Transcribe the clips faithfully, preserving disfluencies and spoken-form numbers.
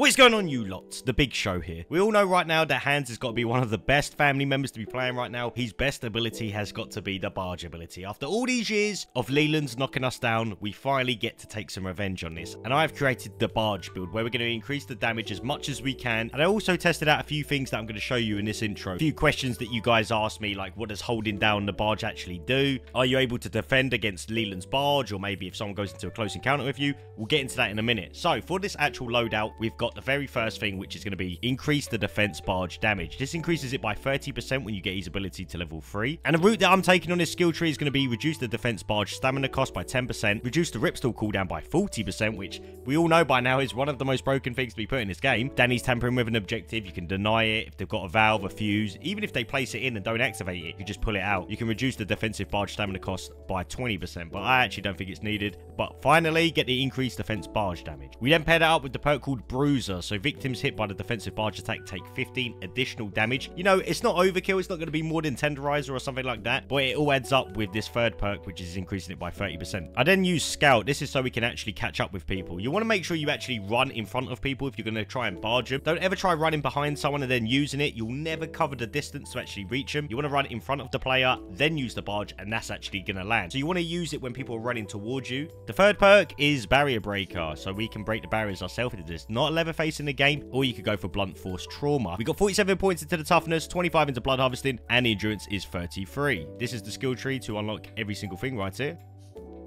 What is going on, you lots? The big show here. We all know right now that Hands has got to be one of the best family members to be playing right now. His best ability has got to be the Barge ability. After all these years of Leland's knocking us down, we finally get to take some revenge on this. And I've created the Barge build where we're going to increase the damage as much as we can. And I also tested out a few things that I'm going to show you in this intro. A few questions that you guys asked me, like what does holding down the Barge actually do? Are you able to defend against Leland's Barge? Or maybe if someone goes into a close encounter with you, we'll get into that in a minute. So for this actual loadout, we've got the very first thing, which is going to be increase the defense Barge damage. This increases it by thirty percent when you get his ability to level three. And the route that I'm taking on this skill tree is going to be reduce the defense Barge stamina cost by ten percent, reduce the ripstall cooldown by forty percent, which we all know by now is one of the most broken things to be put in this game. Danny's tampering with an objective, you can deny it. If they've got a valve, a fuse, even if they place it in and don't activate it, you just pull it out. You can reduce the defensive Barge stamina cost by twenty percent, but I actually don't think it's needed. But finally, get the increased defense Barge damage. We then pair that up with the perk called Bruiser, so victims hit by the defensive Barge attack take fifteen additional damage. You know, it's not overkill, it's not going to be more than Tenderizer or something like that, but it all adds up with this third perk, which is increasing it by thirty percent. I then use Scout. This is so we can actually catch up with people. You want to make sure you actually run in front of people if you're going to try and barge them. Don't ever try running behind someone and then using it. You'll never cover the distance to actually reach them. You want to run in front of the player, then use the Barge, and that's actually going to land. So you want to use it when people are running towards you. The third perk is Barrier Breaker, so we can break the barriers ourselves if there's not a Leatherface in the game, or you could go for Blunt Force Trauma. We got forty-seven points into the toughness, twenty-five into Blood Harvesting, and the endurance is thirty-three. This is the skill tree to unlock every single thing right here.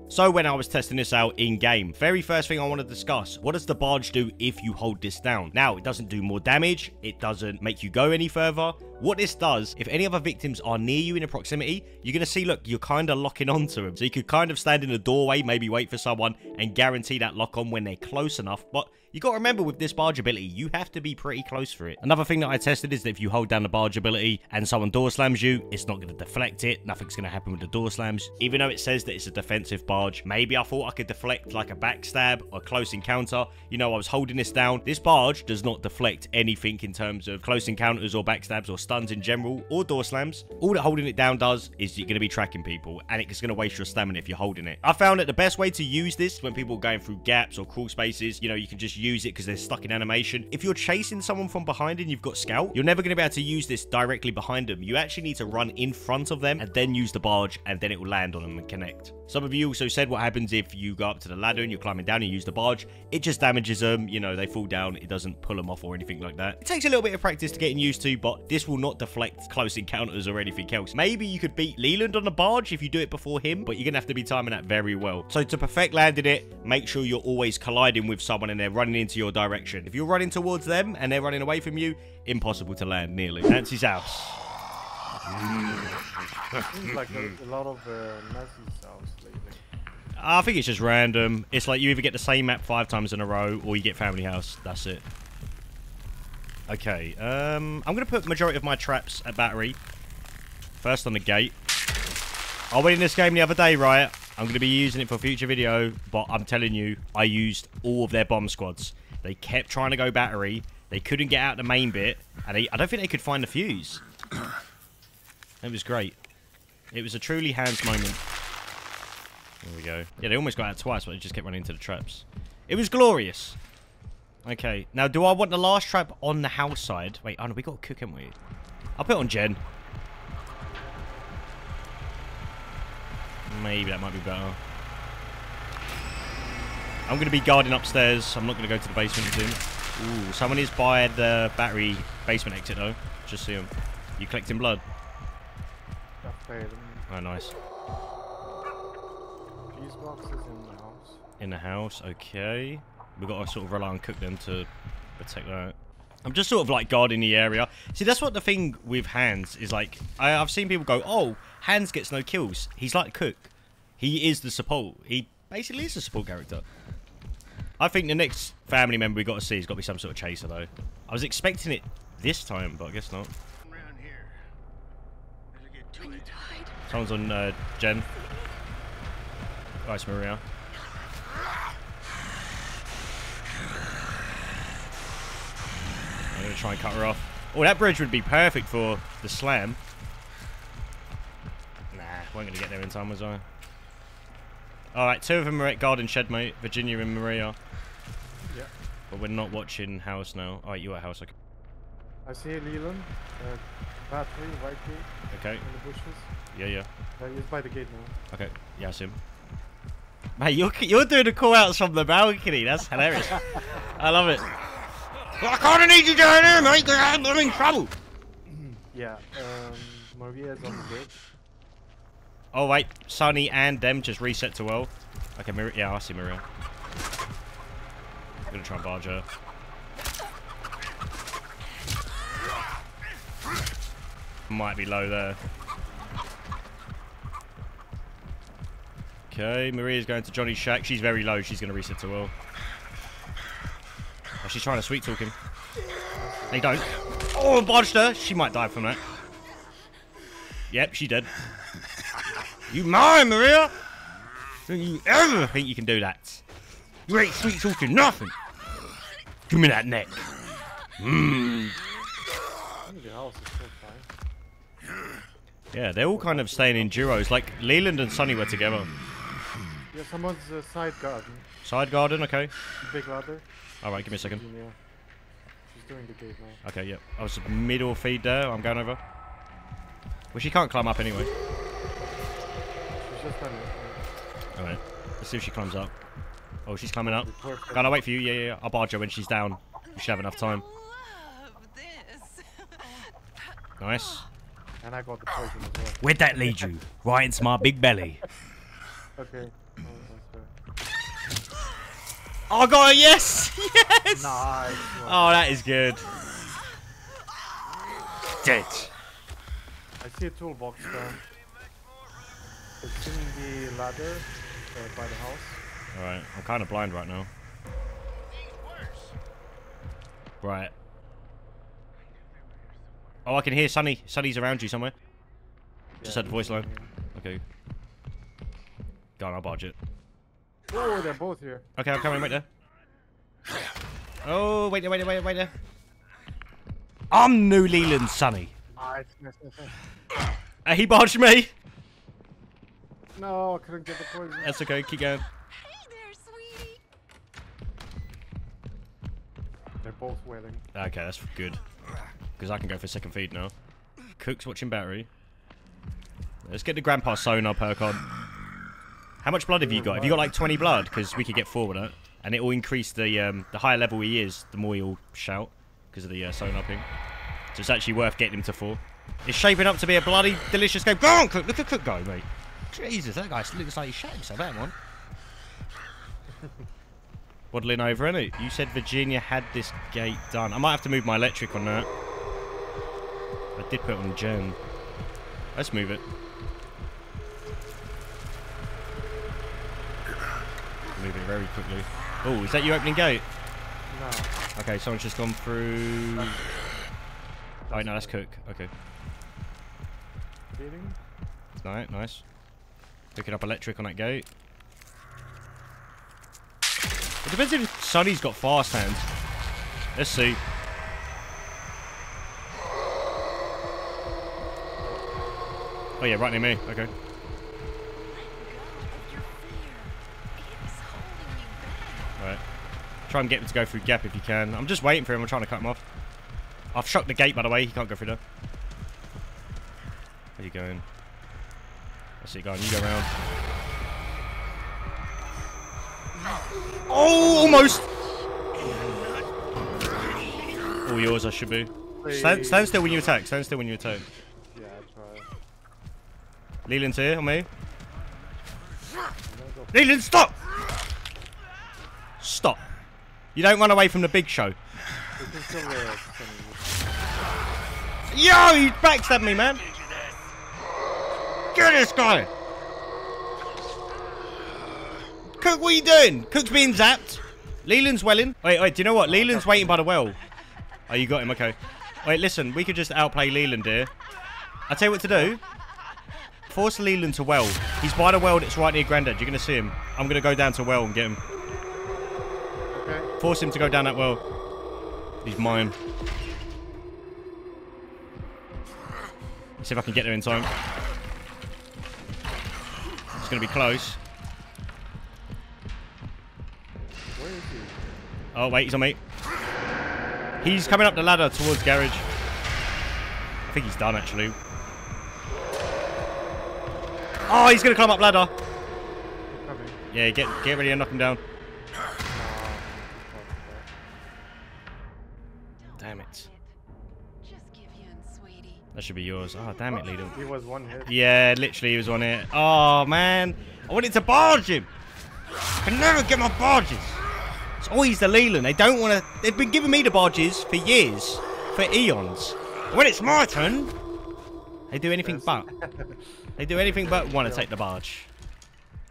So when I was testing this out in game, very first thing I want to discuss, what does the Barge do if you hold this down? Now, it doesn't do more damage, it doesn't make you go any further. What this does, if any other victims are near you in a proximity, you're going to see, look, you're kind of locking onto them. So you could kind of stand in the doorway, maybe wait for someone and guarantee that lock on when they're close enough. But you got to remember with this Barge ability, you have to be pretty close for it. Another thing that I tested is that if you hold down the Barge ability and someone door slams you, it's not going to deflect it. Nothing's going to happen with the door slams. Even though it says that it's a defensive Barge, maybe I thought I could deflect like a backstab or close encounter. You know, I was holding this down. This Barge does not deflect anything in terms of close encounters or backstabs or stuns in general or door slams. All that holding it down does is you're going to be tracking people, and it's going to waste your stamina if you're holding it. I found that the best way to use this when people are going through gaps or crawl spaces, you know, you can just use it because they're stuck in animation. If you're chasing someone from behind and you've got Scout, you're never going to be able to use this directly behind them. You actually need to run in front of them and then use the Barge, and then it will land on them and connect. Some of you also said what happens if you go up to the ladder and you're climbing down and you use the Barge. It just damages them. You know, they fall down. It doesn't pull them off or anything like that. It takes a little bit of practice to getting used to, but this will not deflect close encounters or anything else. Maybe you could beat Leland on the Barge if you do it before him, but you're going to have to be timing that very well. So to perfect landing it, make sure you're always colliding with someone and they're running into your direction. If you're running towards them and they're running away from you, impossible to land nearly. Nancy's house. Seems like a, a lot of uh, Nancy's sounds lately. I think it's just random. It's like you either get the same map five times in a row or you get Family House. That's it. Okay, um, I'm going to put majority of my traps at battery. First on the gate. I went in this game the other day, right? I'm going to be using it for future video, but I'm telling you, I used all of their bomb squads. They kept trying to go battery. They couldn't get out the main bit, and they, I don't think they could find the fuse. It was great. It was a truly Hands moment. There we go. Yeah, they almost got out twice, but they just kept running into the traps. It was glorious. Okay, now do I want the last trap on the house side? Wait, oh no, we got Cook, haven't we? I'll put it on Jen. Maybe that might be better. I'm going to be guarding upstairs. I'm not going to go to the basement with him. Ooh, someone is by the battery basement exit though. Just see him. You collecting blood? Oh, nice. Fuse box is in the house. In the house, okay. We've got to sort of rely on Cook them to protect that. I'm just sort of like guarding the area. See, that's what the thing with Hands is like. I, I've seen people go, oh, Hands gets no kills. He's like Cook. He is the support. He basically is the support character. I think the next family member we got to see has got to be some sort of chaser, though. I was expecting it this time, but I guess not. Someone's on uh, Jen. Nice, Maria. I'm going to try and cut her off. Oh, that bridge would be perfect for the slam. Nah, weren't going to get there in time, was I? Alright, two of them are at garden shed, mate. Virginia and Maria. Yeah. But we're not watching house now. Alright, you at house, okay. I see Leland. Uh, battery, white gate. Okay. In the bushes. Yeah, yeah. Uh, he's by the gate now. Okay, yeah, I see him. Mate, you're, you're doing the call-outs from the balcony. That's hilarious. I love it. I kind of need you down here, mate, because I'm in trouble. Yeah, um, Maria's on the bridge. Oh, wait. Sunny and them just reset to well. Okay, Maria. Yeah, I see Maria. I'm going to try and barge her. Might be low there. Okay, Maria's going to Johnny's shack. She's very low. She's going to reset to well. Oh, she's trying to sweet talk him. They don't. Oh, barged her. She might die from that. Yep, she dead. You mind, Maria? Don't you ever think you can do that? You ain't sweet talking nothing. Give me that neck. Mm. Yeah, they're all kind of staying in duos. Like Leland and Sunny were together. Yeah, someone's uh, side garden. Side garden, okay. Big ladder. All right, give me a second. Virginia. She's doing the gate now. Okay, yep. I was middle feed there. I'm going over. Well, she can't climb up anyway. She's just done it. All right. Let's see if she climbs up. Oh, she's climbing up. Can I wait for you? Yeah, yeah, yeah. I'll barge her when she's down. You should have enough time. Nice. And I got the poison as well. Where'd that lead you? Right into my big belly. Okay. Oh, I got a yes! Yes! Nice. Oh, that is good. Dead. I see a toolbox down. It's in the ladder uh, by the house. Alright, I'm kind of blind right now. Right. Oh, I can hear Sunny. Sunny's around you somewhere. Yeah, just heard the voice line. Okay. Go on, I'll barge it. Oh, they're both here. Okay, I'm coming, wait there. Oh, wait there, wait there, wait there, wait there. I'm New Leland, Sunny. Nice, nice, nice. Uh, he barged me. No, I couldn't get the poison. That's okay, keep going. They're both wailing. Okay, that's good. Because I can go for second feed now. Cook's watching battery. Let's get the grandpa sonar perk on. How much blood have you got? Have you got like twenty blood? Because we could get forward at it. And it will increase the um, the higher level he is, the more he'll shout. Because of the uh, sonar ping. So it's actually worth getting him to four. It's shaping up to be a bloody delicious game. Go on, Cook! Look at Cook go, mate. Jesus, that guy looks like he shot himself. That one. Waddling over, innit? You said Virginia had this gate done. I might have to move my electric on that. I did put it on Jen. Let's move it. Move it very quickly. Oh, is that you opening gate? No. Okay, someone's just gone through. That's... Oh, no, that's Cook. Okay. Feeling? Right, nice. Picking up electric on that gate. It depends if Sunny's got fast hands. Let's see. Oh yeah, right near me. Okay. Alright. Try and get him to go through gap if you can. I'm just waiting for him. I'm trying to cut him off. I've shut the gate, by the way. He can't go through there. Where are you going? I see it going. You go around. Oh, almost! All yours, I should be. Stand, stand still when you attack. Stand still when you attack. Yeah, I try. Leland's here on me. Leland, stop! Stop. You don't run away from the big show. Yo, you backstabbed me, man. Get this guy! Cook, what are you doing? Cook's being zapped. Leland's welling. Wait, wait, do you know what? Leland's waiting by the well. Oh, you got him, okay. Wait, listen, we could just outplay Leland here. I'll tell you what to do. Force Leland to well. He's by the well that's right near Grandad. You're going to see him. I'm going to go down to well and get him. Okay. Force him to go down that well. He's mine. Let's see if I can get there in time. It's going to be close. Oh, wait, he's on me. He's coming up the ladder towards garage. I think he's done, actually. Oh, he's going to climb up ladder. Yeah, get get ready and knock him down. Damn it. That should be yours. Oh, damn it, Leland. He was one hit. Yeah, literally, he was one hit. Oh, man. I wanted to barge him. I can never get my barges. It's always the Leland. They don't want to... They've been giving me the barges for years. For eons. But when it's my turn, they do anything but. They do anything but want to take the barge.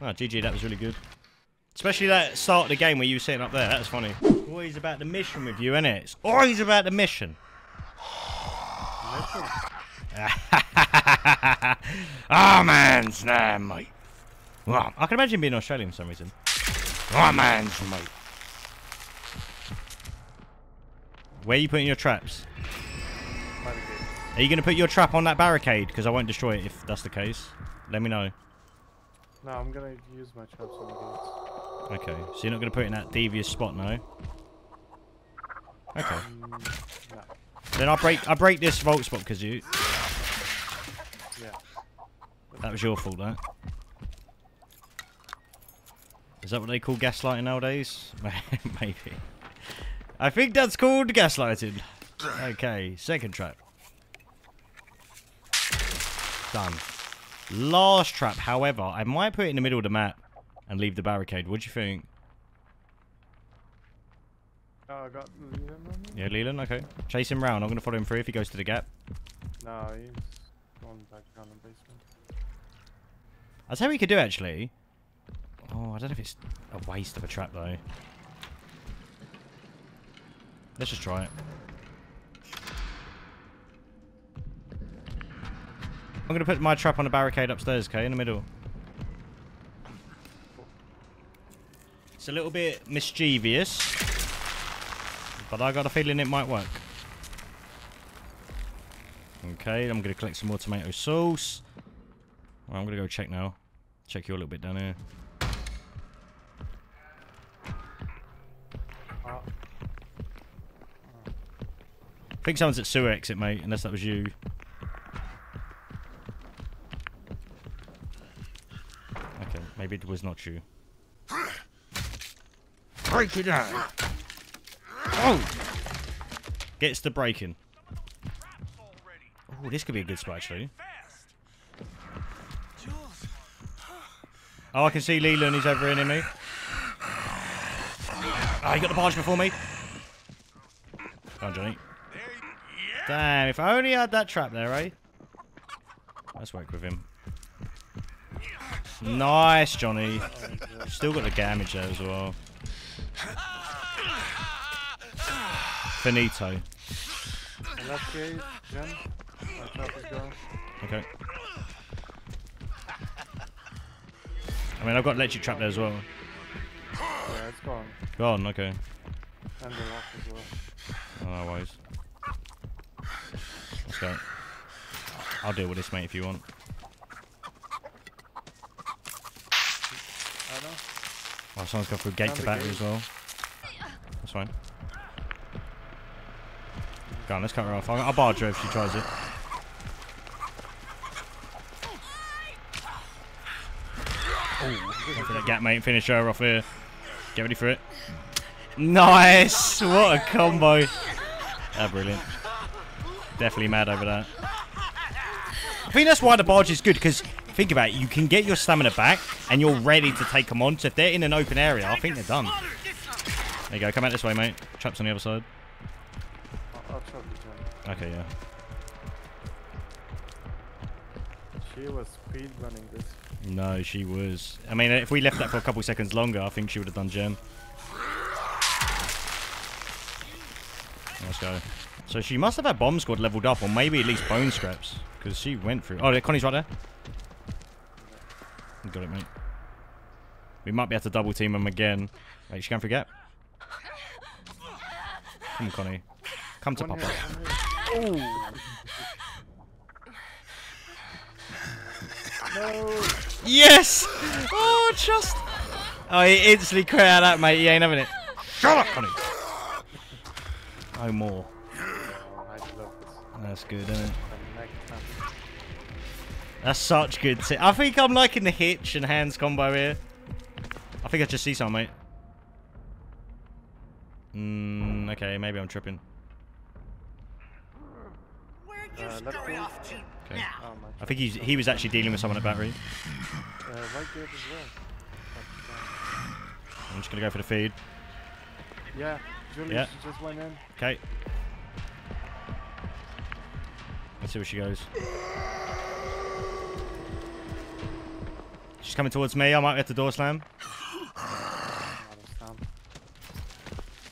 Oh, G G, that was really good. Especially that start of the game where you were sitting up there. That was funny. Always about the mission with you, innit? It's always about the mission. Oh, man, snap, mate. Well, I can imagine being Australian for some reason. Oh, man, mate. Where are you putting your traps? Barricade. Are you going to put your trap on that barricade? Because I won't destroy it if that's the case. Let me know. No, I'm going to use my traps on the gates. Okay, so you're not going to put it in that devious spot, no? Okay. Um, no. Then I'll break, I'll break this vault spot because you... Yeah. That was your fault, that. Is that what they call gaslighting nowadays? Maybe. I think that's called gaslighting. Okay, second trap. Done. Last trap, however, I might put it in the middle of the map and leave the barricade. What do you think? Oh, I got Leland on me? Yeah, Leland, okay. Chase him round. I'm going to follow him through if he goes to the gap. No, he's gone back down the basement. I'll tell you what you could do, actually. Oh, I don't know if it's a waste of a trap, though. Let's just try it. I'm going to put my trap on a barricade upstairs, okay, in the middle. It's a little bit mischievous, but I got a feeling it might work. Okay, I'm going to collect some more tomato sauce. Right, I'm going to go check now. Check you a little bit down here. I think someone's at sewer exit, mate, unless that was you. Maybe it was not you. Break it down! Oh! Gets the breaking. Oh, this could be a good spot, actually. Oh, I can see Leland. He's over in me. Oh, he got the barge before me. Come on, Johnny. Damn, if I only had that trap there, eh? Let's work with him. Nice, Johnny. Still got the damage there as well. Finito. Left gate, Jen. My trap is gone. Okay. I mean, I've got electric trap there as well. Yeah, it's gone. Gone, okay. And the lock as well. Oh, no worries. Let's go. I'll deal with this, mate, if you want. Oh, someone's gone through gate to battery as well. That's fine. Go on, let's cut her off. I'll barge her if she tries it. Oh, that gap, mate. Finish her off here. Get ready for it. Nice! What a combo. Ah, brilliant. Definitely mad over that. I think that's why the barge is good, because... Think about it, you can get your stamina back and you're ready to take them on. So if they're in an open area, I think they're done. There you go, come out this way, mate. Traps on the other side. Okay, yeah. She was speed running this. No, she was. I mean, if we left that for a couple seconds longer, I think she would have done Jen. Let's go. So she must have had Bomb Squad leveled up, or maybe at least Bone Scraps, because she went through. Oh, Connie's right there. Got it, mate. We might be able to double team him again. Wait, she can't forget. Come on, Connie. Come to Papa. Oh. No. Yes! Oh, just... Oh, he instantly quit out that, mate. He ain't having it. Shut up, Connie. so more. I love this. That's good, isn't it? That's such good. I think I'm liking the Hitch and Hands combo here. I think I just see something, mate. Mmm, okay, maybe I'm tripping. Where'd you uh, scurry off to okay. now? Oh, I think he's, he was actually dealing with someone at battery. Uh, right good as well. I'm just gonna go for the feed. Yeah, Julie yeah. just went in. Okay. Let's see where she goes. She's coming towards me. I might have to door slam.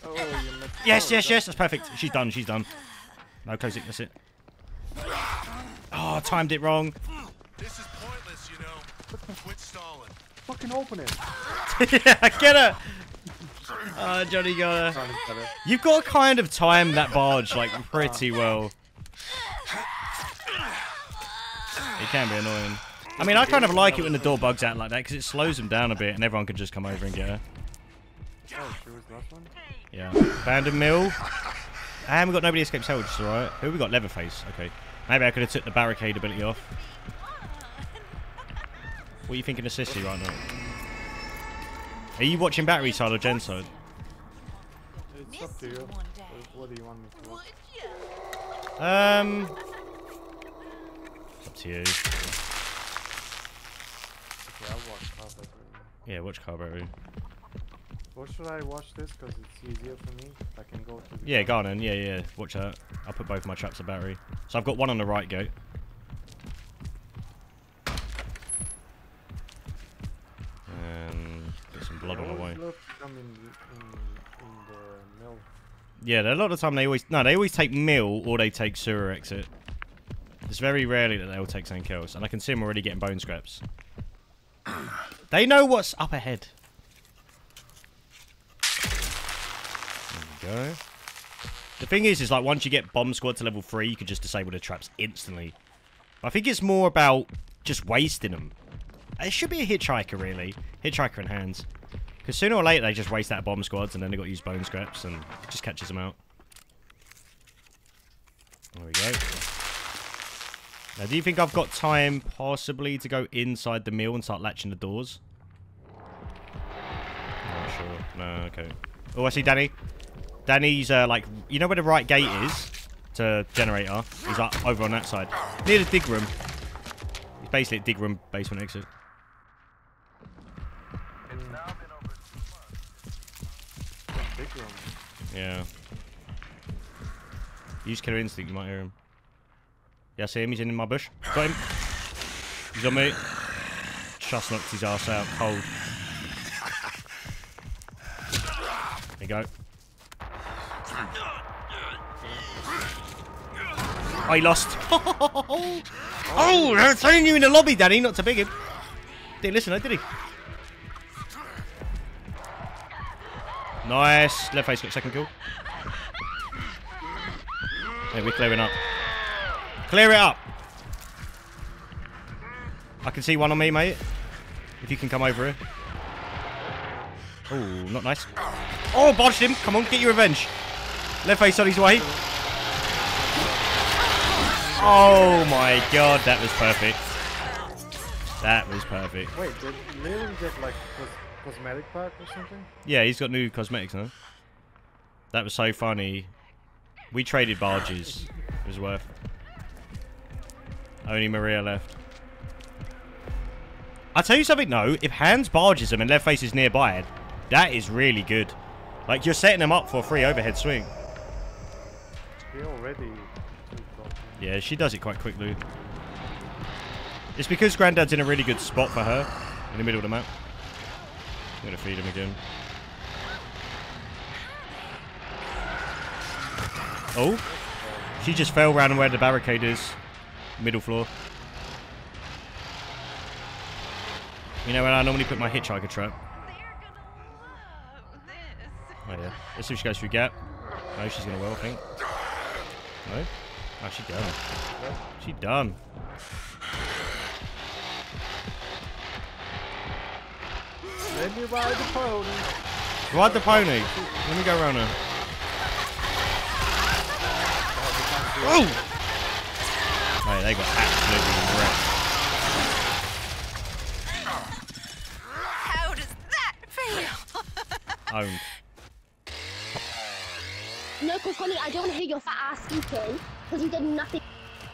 Oh, yes, yes, yes. That's perfect. She's done. She's done. No, close it. That's it. Oh, timed it wrong. This is pointless, you know. Quit stalling. Fucking open it. Yeah, get her. Oh, Johnny got her. You've got to kind of time that barge like pretty well. It can be annoying. I mean, I kind of like it when the door bugs out like that because it slows them down a bit and everyone can just come over and get her. Oh, she was the last one? Yeah. Abandoned Mill. I haven't got Nobody Escapes Hell, which is alright. Who have we got? Leatherface. Okay. Maybe I could have took the barricade ability off. What are you thinking of Sissy right now? Are you watching battery side or gen side? It's up to you. What do you want me to watch? Um. It's up to you. Yeah, watch Carberry. Yeah, watch Carberry. What should I watch this? Because it's easier for me. I can go to the yeah, go on then. Yeah, yeah. Watch that. I'll put both my traps at battery. So I've got one on the right gate. And there's some blood on the way. In, in, in the mill. Yeah, a lot of the time they always... No, they always take mill or they take sewer exit. It's very rarely that they'll take something else. And I can see them already getting bone scraps. They know what's up ahead. There we go. The thing is, is like once you get Bomb Squad to level three, you can just disable the traps instantly. I think it's more about just wasting them. It should be a Hitchhiker, really. Hitchhiker in Hands. Because sooner or later, they just waste out Bomb Squads, and then they got to use Bone Scraps, and it just catches them out. There we go. Now, do you think I've got time, possibly, to go inside the mill and start latching the doors? Not sure. No, okay. Oh, I see Danny. Danny's, uh, like, you know where the right gate is to generator? He's, like, over on that side. Near the dig room. It's basically a dig room basement exit. It's now been over two months. Dig room. Yeah. Use Killer Instinct, you might hear him. Yeah, I see him. He's in my bush. Got him. He's on me. Just knocked his ass out cold. There you go. I lost. Oh, that's only you in the lobby, Danny, not to big him. Didn't listen, though, did he? Nice. Left face got second kill. Hey, we're clearing up. Clear it up. I can see one on me, mate. If you can come over here. Oh, not nice. Oh, bodged him. Come on, get your revenge. Left face on his way. Oh my god, that was perfect. That was perfect. Wait, did Leland get like cos cosmetic pack or something? Yeah, he's got new cosmetics now. Huh? That was so funny. We traded barges. It was worth it. Only Maria left. I'll tell you something though, if Hands barges them and Leatherface is nearby, that is really good. Like, you're setting them up for a free overhead swing. He already... Yeah, she does it quite quickly. It's because Grandad's in a really good spot for her. In the middle of the map. I'm going to feed him again. Oh. She just fell around where the barricade is. Middle floor. You know when I normally put my Hitchhiker trap? Oh yeah. Let's see if she goes through gap. No, she's going to well, I think. No? Oh, she done. She done. Let me ride the pony. Ride the pony. Let me go around her. Whoa! Right, they got absolutely wrecked. How does that feel? Owned. No, Connie, I don't want to hear your fat ass speaking, because you did nothing.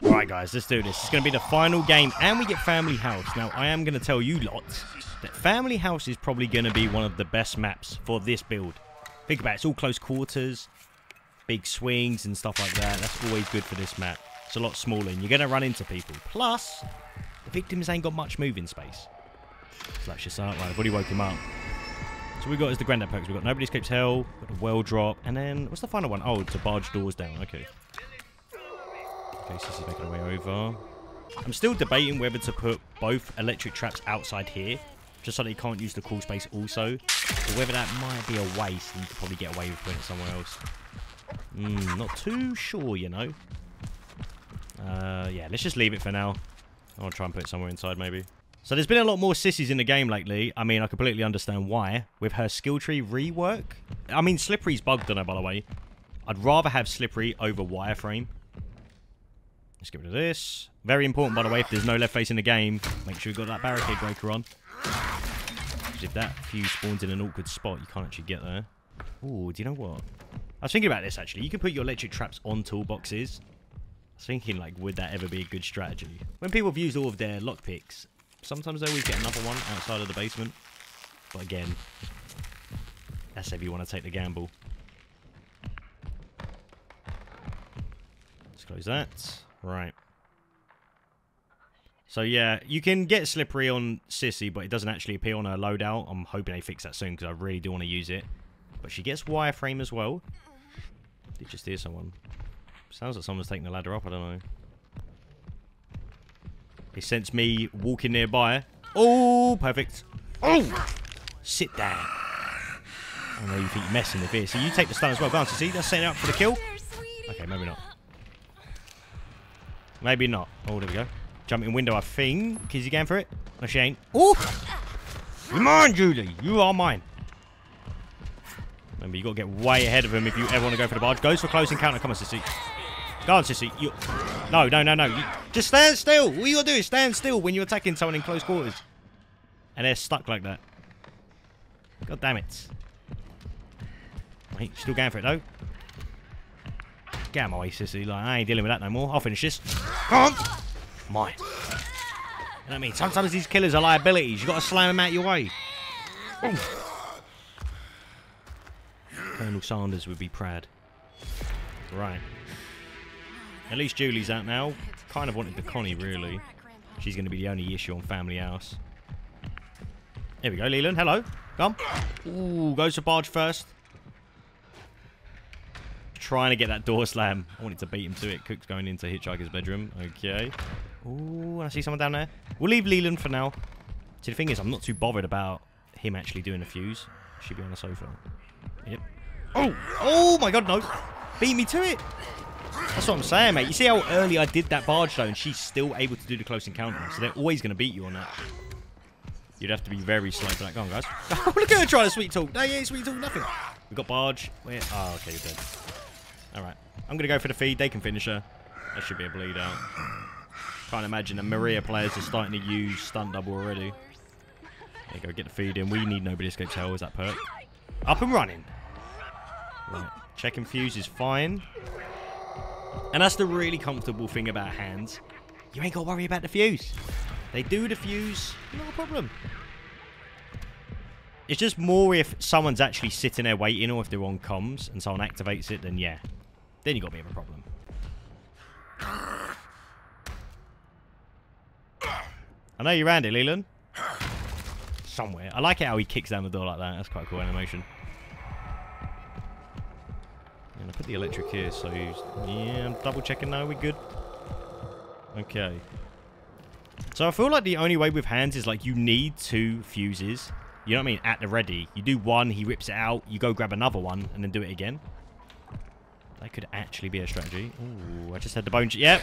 Alright guys, let's do this. It's going to be the final game, and we get Family House. Now, I am going to tell you lot that Family House is probably going to be one of the best maps for this build. Think about it, it's all close quarters, big swings and stuff like that. That's always good for this map. It's a lot smaller, and you're going to run into people. Plus, the victims ain't got much moving space. Slash this up. Right, I've already woke him up. So we got is the Grandad Perks. We've got Nobody Escapes Hell, got a well drop, and then, what's the final one? Oh, to barge doors down, okay. Okay, Sissy's making her way over. I'm still debating whether to put both electric traps outside here, just so that you can't use the crawl space also. But whether that might be a waste, and you could probably get away with putting it somewhere else. Mm, not too sure, you know. Uh, yeah, let's just leave it for now. I'll try and put it somewhere inside, maybe. So there's been a lot more Sissies in the game lately. I mean, I completely understand why. With her skill tree rework. I mean, Slippery's bugged on her, by the way. I'd rather have Slippery over Wireframe. Let's get rid of this. Very important, by the way, if there's no left face in the game, make sure you've got that Barricade Breaker on. Because if that fuse spawns in an awkward spot, you can't actually get there. Ooh, do you know what? I was thinking about this, actually. You can put your electric traps on toolboxes. I was thinking, like, would that ever be a good strategy? When people have used all of their lockpicks, sometimes they always get another one outside of the basement. But again, that's if you want to take the gamble. Let's close that. Right. So yeah, you can get Slippery on Sissy, but it doesn't actually appear on her loadout. I'm hoping they fix that soon, because I really do want to use it. But she gets Wireframe as well. Did just hear someone. Sounds like someone's taking the ladder up, I don't know. He sensed me walking nearby. Oh, perfect. Oh! Sit down. I know you think you're messing with this. So you take the stun as well, can't you? See, that's setting up for the kill. Okay, maybe not. Maybe not. Oh, there we go. Jumping window, I think. Is he going for it? No, she ain't. Oh! You're mine, Julie. You are mine. Remember, you got to get way ahead of him if you ever want to go for the barge. Goes for close encounter. Come on, Sissy. Go on, Sissy. You... No, no, no, no. You... Just stand still. All you got to do is stand still when you're attacking someone in close quarters. And they're stuck like that. God damn it. Wait, still going for it, though. Get out of my way, Sissy. Like, I ain't dealing with that no more. I'll finish this. Come on. Mine. You know what I mean? Sometimes these killers are liabilities. You've got to slam them out of your way. Ooh. Colonel Sanders would be proud. Right. At least Julie's out now. Kind of wanted the Connie, really. She's going to be the only issue on Family House. Here we go, Leland. Hello. Come. Ooh, goes to barge first. Trying to get that door slam. I wanted to beat him to it. Cook's going into Hitchhiker's bedroom. Okay. Ooh, I see someone down there. We'll leave Leland for now. See, the thing is, I'm not too bothered about him actually doing a fuse. Should be on the sofa. Yep. Oh! Oh my god, no! Beat me to it! That's what I'm saying, mate. You see how early I did that barge, though, and she's still able to do the close encounter. So they're always going to beat you on that. You'd have to be very slow for that. Go on, guys. Look at her trying to sweet talk. No, yeah, sweet talk, nothing. We've got barge. Where? Oh, okay, you're dead. All right. I'm going to go for the feed. They can finish her. That should be a bleed out. Can't imagine the Maria players are starting to use Stunt Double already. There you go. Get the feed in. We need Nobody Escapes Hell. Is that perk? Up and running. Right. Check and fuse is fine. And that's the really comfortable thing about Hands. You ain't got to worry about the fuse. They do the fuse, not a problem. It's just more if someone's actually sitting there waiting, or if they're on comms and someone activates it, then yeah. Then you got a bit of a problem. I know you ran it, Leland. Somewhere. I like it how he kicks down the door like that. That's quite a cool animation. And I put the electric here, so yeah, I'm double checking now, we're good. Okay. So I feel like the only way with Hands is like you need two fuses. You know what I mean? At the ready. You do one, he rips it out, you go grab another one, and then do it again. That could actually be a strategy. Ooh, I just heard the bone chimes. Yep.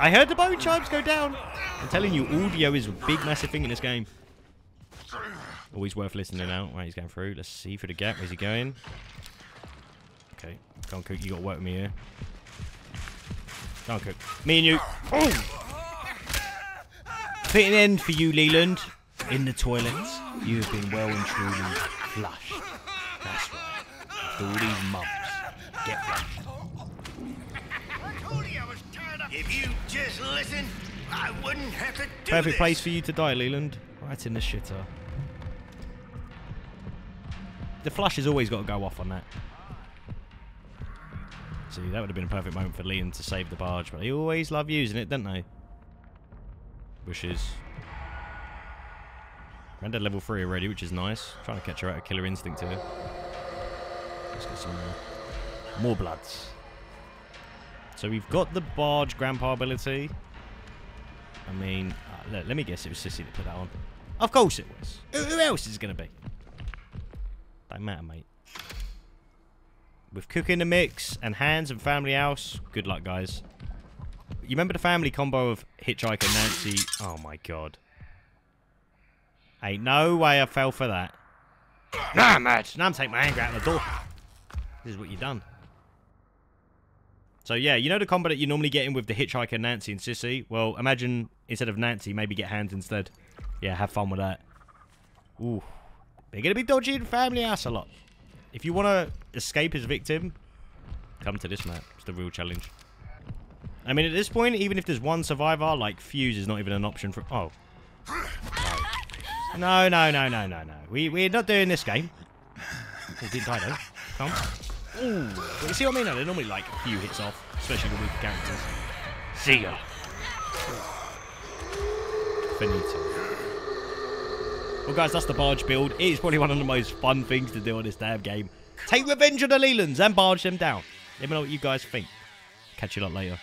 I heard the bone chimes go down. I'm telling you, audio is a big, massive thing in this game. Always worth listening out. Right, he's going through. Let's see through the gap. Where's he going? Okay. Come on, Cook. You got to work with me here. Oh, good. Me and you. Oh! Fitting end for you, Leland. In the toilets, you have been well and truly flushed. That's right. After all these months, get flushed. I told you I was tired of... If you just listen, I wouldn't have to do this. Perfect place for you to die, Leland. Right in the shitter. The flush has always got to go off on that. See, that would have been a perfect moment for Leland to save the barge, but they always love using it, don't they? Bushes. Randa level three already, which is nice. Trying to catch her out of Killer Instinct here. Let's get some more. More bloods. So we've got the barge grandpa ability. I mean, uh, let, let me guess it was Sissy that put that on. Of course it was. Who, who else is it going to be? Don't matter, mate. With Cook in the mix and Hands and Family House, good luck, guys. You remember the family combo of Hitchhiker, Nancy? Oh, my God. Ain't no way I fell for that. Nah, Madge. Now I'm taking my anger out of the door. This is what you've done. So, yeah, you know the combo that you normally get in with the Hitchhiker, Nancy and Sissy? Well, imagine instead of Nancy, maybe get Hands instead. Yeah, have fun with that. Ooh. They're going to be dodgy in Family House a lot. If you want to escape his victim, come to this map. It's the real challenge. I mean, at this point, even if there's one survivor, like, Fuse is not even an option for... Oh. No, no, no, no, no, no. We, we're not doing this game. We didn't die, though. Come on. Ooh. You see what I mean? No, they're normally, like, a few hits off, especially the weaker characters. See ya. Finito. Well, guys, that's the barge build. It is probably one of the most fun things to do on this damn game. Take revenge on the Lelands and barge them down. Let me know what you guys think. Catch you lot later.